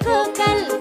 Cocal,